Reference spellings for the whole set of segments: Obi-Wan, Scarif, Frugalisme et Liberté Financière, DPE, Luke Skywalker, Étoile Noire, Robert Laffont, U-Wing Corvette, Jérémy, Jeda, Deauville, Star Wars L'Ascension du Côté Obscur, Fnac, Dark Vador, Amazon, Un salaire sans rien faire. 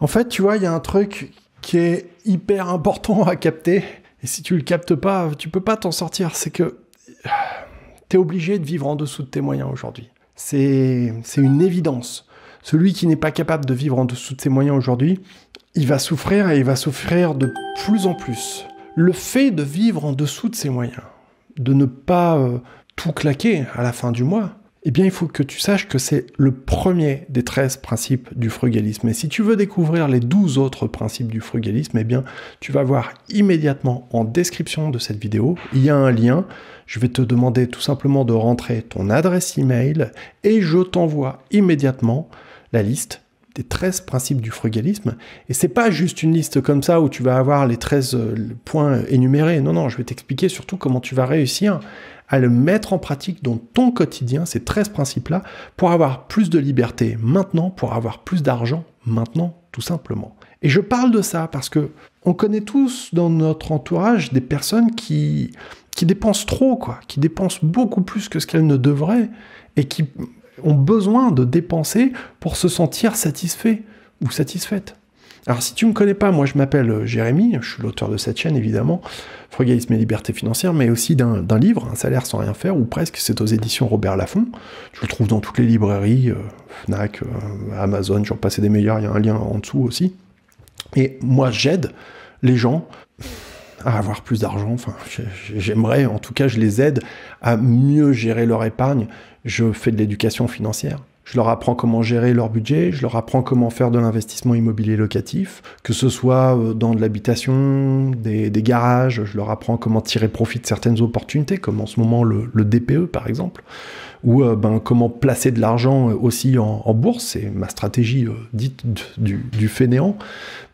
En fait, tu vois, il y a un truc qui est hyper important à capter. Et si tu le captes pas, tu peux pas t'en sortir. C'est que tu es obligé de vivre en dessous de tes moyens aujourd'hui. C'est une évidence. Celui qui n'est pas capable de vivre en dessous de ses moyens aujourd'hui, il va souffrir et il va souffrir de plus en plus. Le fait de vivre en dessous de ses moyens, de ne pas tout claquer à la fin du mois, eh bien, il faut que tu saches que c'est le premier des 13 principes du frugalisme. Et si tu veux découvrir les 12 autres principes du frugalisme, eh bien, tu vas voir immédiatement en description de cette vidéo, il y a un lien. Je vais te demander tout simplement de rentrer ton adresse email et je t'envoie immédiatement la liste des 13 principes du frugalisme. Et c'est pas juste une liste comme ça où tu vas avoir les 13 points énumérés. Non, non, je vais t'expliquer surtout comment tu vas réussir à le mettre en pratique dans ton quotidien, ces 13 principes-là, pour avoir plus de liberté maintenant, pour avoir plus d'argent maintenant, tout simplement. Et je parle de ça parce que on connaît tous dans notre entourage des personnes qui dépensent trop, quoi, qui dépensent beaucoup plus que ce qu'elles ne devraient et qui ont besoin de dépenser pour se sentir satisfait ou satisfaite. Alors si tu ne me connais pas, moi je m'appelle Jérémy, je suis l'auteur de cette chaîne évidemment, Frugalisme et Liberté Financière, mais aussi d'un livre, Un salaire sans rien faire, ou presque, c'est aux éditions Robert Laffont. Tu le trouves dans toutes les librairies, Fnac, Amazon, j'en passais des meilleurs, il y a un lien en dessous aussi. Et moi j'aide les gens à avoir plus d'argent, enfin j'aimerais, en tout cas je les aide à mieux gérer leur épargne, je fais de l'éducation financière. Je leur apprends comment gérer leur budget, je leur apprends comment faire de l'investissement immobilier locatif, que ce soit dans de l'habitation, des garages, je leur apprends comment tirer profit de certaines opportunités, comme en ce moment le DPE par exemple, ou comment placer de l'argent aussi en bourse, c'est ma stratégie dite du fainéant.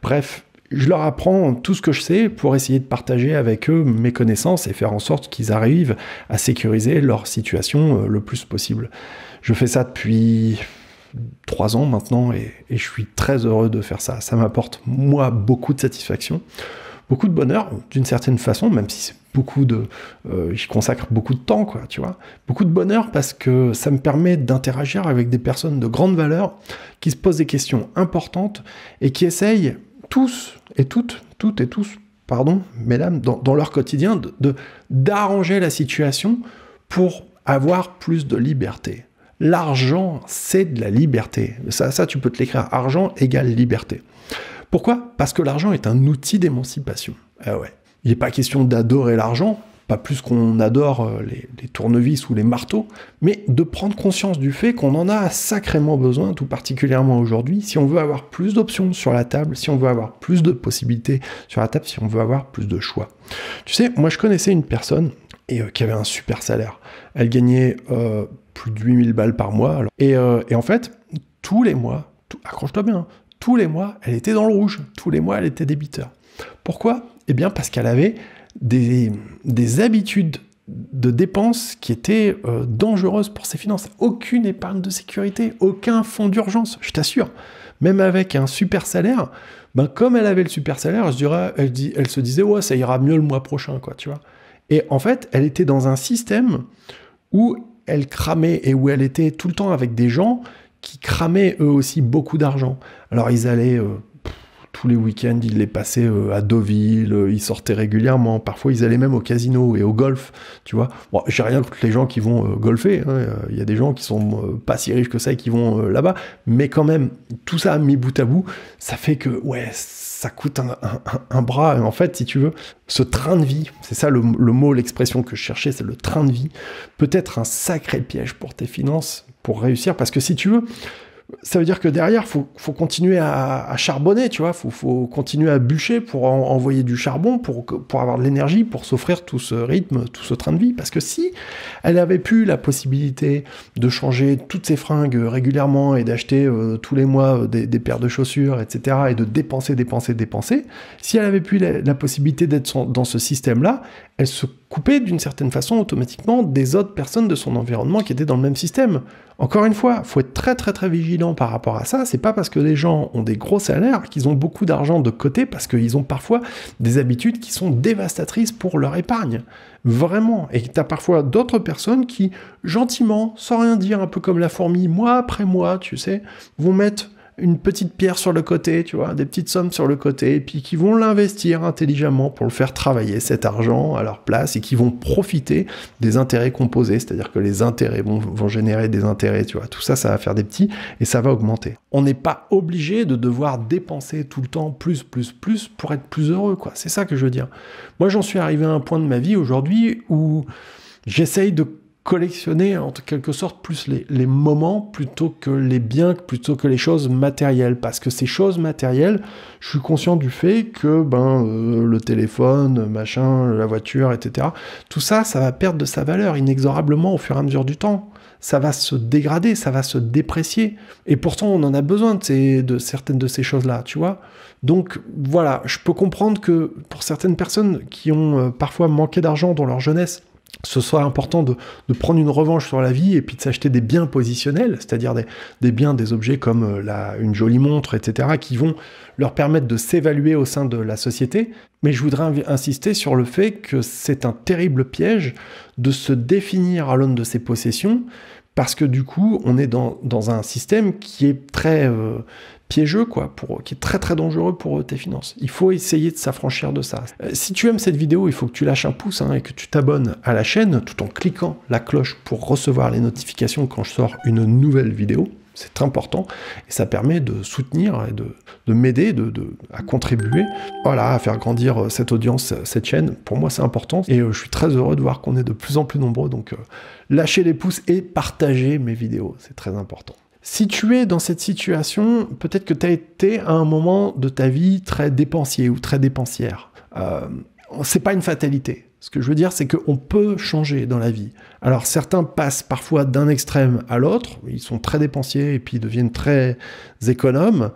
Bref, je leur apprends tout ce que je sais pour essayer de partager avec eux mes connaissances et faire en sorte qu'ils arrivent à sécuriser leur situation le plus possible. Je fais ça depuis 3 ans maintenant et je suis très heureux de faire ça. Ça m'apporte, moi, beaucoup de satisfaction, beaucoup de bonheur, d'une certaine façon, même si c'est beaucoup de... j'y consacre beaucoup de temps, quoi, tu vois. Beaucoup de bonheur parce que ça me permet d'interagir avec des personnes de grande valeur qui se posent des questions importantes et qui essayent tous et toutes et tous, pardon, mesdames, dans leur quotidien, d'arranger la situation pour avoir plus de liberté. L'argent, c'est de la liberté. Ça, tu peux te l'écrire. Argent égale liberté. Pourquoi? Parce que l'argent est un outil d'émancipation. Ah ouais. Il n'est pas question d'adorer l'argent, pas plus qu'on adore les tournevis ou les marteaux, mais de prendre conscience du fait qu'on en a sacrément besoin, tout particulièrement aujourd'hui, si on veut avoir plus d'options sur la table, si on veut avoir plus de possibilités sur la table, si on veut avoir plus de choix. Tu sais, moi je connaissais une personne qui avait un super salaire. Elle gagnait plus de 8000 balles par mois. Alors. Et en fait, tous les mois, accroche-toi bien, hein, tous les mois, elle était dans le rouge. Tous les mois, elle était débiteur. Pourquoi? Eh bien, parce qu'elle avait des habitudes de dépenses qui étaient dangereuses pour ses finances. Aucune épargne de sécurité, aucun fonds d'urgence, je t'assure. Même avec un super salaire, ben, comme elle avait le super salaire, elle se disait « Ouais, ça ira mieux le mois prochain, quoi, tu vois ». Et en fait, elle était dans un système où elle cramait et où elle était tout le temps avec des gens qui cramaient eux aussi beaucoup d'argent. Alors ils allaient tous les week-ends, ils les passaient à Deauville, ils sortaient régulièrement. Parfois, ils allaient même au casino et au golf, tu vois. Bon, j'ai rien contre les gens qui vont golfer, hein. Il y a des gens qui sont pas si riches que ça et qui vont là-bas. Mais quand même, tout ça mis bout à bout, ça fait que, ouais, ça coûte un bras. Et en fait, si tu veux, ce train de vie, c'est ça le mot, l'expression que je cherchais, c'est le train de vie, peut être un sacré piège pour tes finances, pour réussir. Parce que si tu veux, ça veut dire que derrière, il faut continuer à charbonner, tu vois, il faut continuer à bûcher pour envoyer du charbon, pour avoir de l'énergie, pour s'offrir tout ce rythme, tout ce train de vie. Parce que si elle avait pu la possibilité de changer toutes ses fringues régulièrement et d'acheter tous les mois des paires de chaussures, etc., et de dépenser, si elle avait pu la possibilité d'être dans ce système-là, elle se coupait d'une certaine façon automatiquement des autres personnes de son environnement qui étaient dans le même système. Encore une fois, il faut être très très très vigilant par rapport à ça. C'est pas parce que les gens ont des gros salaires qu'ils ont beaucoup d'argent de côté, parce qu'ils ont parfois des habitudes qui sont dévastatrices pour leur épargne. Vraiment. Et tu as parfois d'autres personnes qui, gentiment, sans rien dire, un peu comme la fourmi, mois après mois, tu sais, vont mettre une petite pierre sur le côté, tu vois, des petites sommes sur le côté, et puis qui vont l'investir intelligemment pour le faire travailler, cet argent, à leur place, et qui vont profiter des intérêts composés, c'est-à-dire que les intérêts vont générer des intérêts, tu vois, tout ça, ça va faire des petits, et ça va augmenter. On n'est pas obligé de devoir dépenser tout le temps plus pour être plus heureux, quoi. C'est ça que je veux dire. Moi, j'en suis arrivé à un point de ma vie aujourd'hui où j'essaye de collectionner en quelque sorte plus les moments plutôt que les biens, plutôt que les choses matérielles, parce que ces choses matérielles, je suis conscient du fait que le téléphone, machin, la voiture, etc., tout ça, ça va perdre de sa valeur inexorablement au fur et à mesure du temps. Ça va se dégrader, ça va se déprécier. Et pourtant, on en a besoin de certaines de ces choses-là, tu vois. Donc, voilà, je peux comprendre que pour certaines personnes qui ont parfois manqué d'argent dans leur jeunesse, ce soit important de prendre une revanche sur la vie et puis de s'acheter des biens positionnels, c'est-à-dire des biens, des objets comme une jolie montre, etc., qui vont leur permettre de s'évaluer au sein de la société. Mais je voudrais insister sur le fait que c'est un terrible piège de se définir à l'aune de ses possessions, parce que du coup, on est dans un système qui est très piégeux, quoi, qui est très très dangereux pour tes finances. Il faut essayer de s'affranchir de ça. Si tu aimes cette vidéo, il faut que tu lâches un pouce et que tu t'abonnes à la chaîne tout en cliquant la cloche pour recevoir les notifications quand je sors une nouvelle vidéo. C'est important et ça permet de soutenir et de m'aider, à contribuer, voilà, à faire grandir cette audience, cette chaîne. Pour moi, c'est important et je suis très heureux de voir qu'on est de plus en plus nombreux. Donc, lâchez les pouces et partagez mes vidéos, c'est très important. Si tu es dans cette situation, peut-être que tu as été à un moment de ta vie très dépensier ou très dépensière. C'est pas une fatalité. Ce que je veux dire, c'est qu'on peut changer dans la vie. Alors, certains passent parfois d'un extrême à l'autre. Ils sont très dépensiers et puis ils deviennent très économes.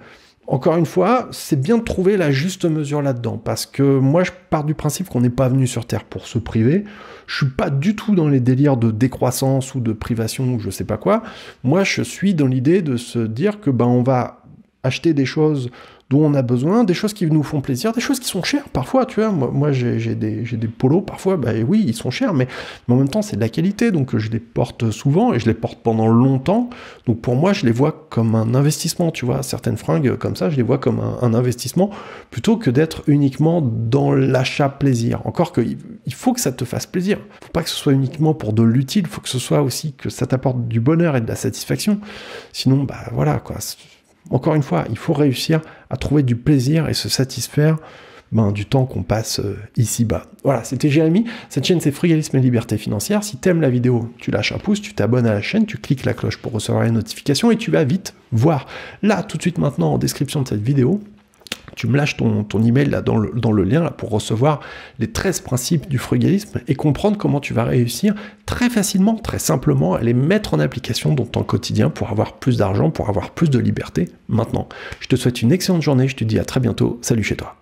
Encore une fois, c'est bien de trouver la juste mesure là-dedans. Parce que moi, je pars du principe qu'on n'est pas venu sur Terre pour se priver. Je ne suis pas du tout dans les délires de décroissance ou de privation ou je ne sais pas quoi. Moi, je suis dans l'idée de se dire que on va acheter des choses dont on a besoin, des choses qui nous font plaisir, des choses qui sont chères parfois, tu vois. Moi j'ai des polos parfois, oui, ils sont chers, mais en même temps, c'est de la qualité, donc je les porte souvent, et je les porte pendant longtemps, donc pour moi, je les vois comme un investissement, tu vois. Certaines fringues comme ça, je les vois comme un investissement, plutôt que d'être uniquement dans l'achat-plaisir. Encore que, il faut que ça te fasse plaisir. Faut pas que ce soit uniquement pour de l'utile, faut que ce soit aussi que ça t'apporte du bonheur et de la satisfaction. Sinon, voilà, quoi. Encore une fois, il faut réussir à trouver du plaisir et se satisfaire du temps qu'on passe ici-bas. Voilà, c'était Jérémy. Cette chaîne, c'est Frugalisme et Liberté Financière. Si t'aimes la vidéo, tu lâches un pouce, tu t'abonnes à la chaîne, tu cliques la cloche pour recevoir les notifications et tu vas vite voir. Là, tout de suite maintenant, en description de cette vidéo, tu me lâches ton email là, dans le lien là, pour recevoir les 13 principes du frugalisme et comprendre comment tu vas réussir très facilement, très simplement à les mettre en application dans ton quotidien pour avoir plus d'argent, pour avoir plus de liberté maintenant. Je te souhaite une excellente journée, je te dis à très bientôt, salut chez toi.